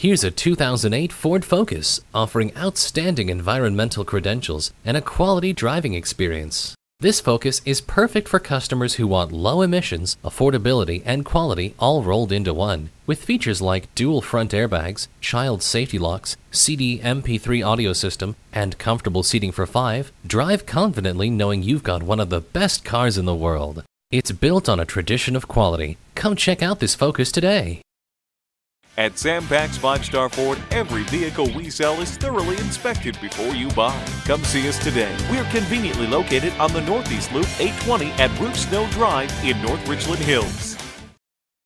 Here's a 2008 Ford Focus, offering outstanding environmental credentials and a quality driving experience. This Focus is perfect for customers who want low emissions, affordability, and quality all rolled into one, with features like dual front airbags, child safety locks, CD/MP3 audio system, and comfortable seating for 5. Drive confidently knowing you've got one of the best cars in the world. It's built on a tradition of quality. Come check out this Focus today. At Sam Pack's 5-Star Ford, every vehicle we sell is thoroughly inspected before you buy. Come see us today. We're conveniently located on the Northeast Loop 820 at Rufe Snow Drive in North Richland Hills.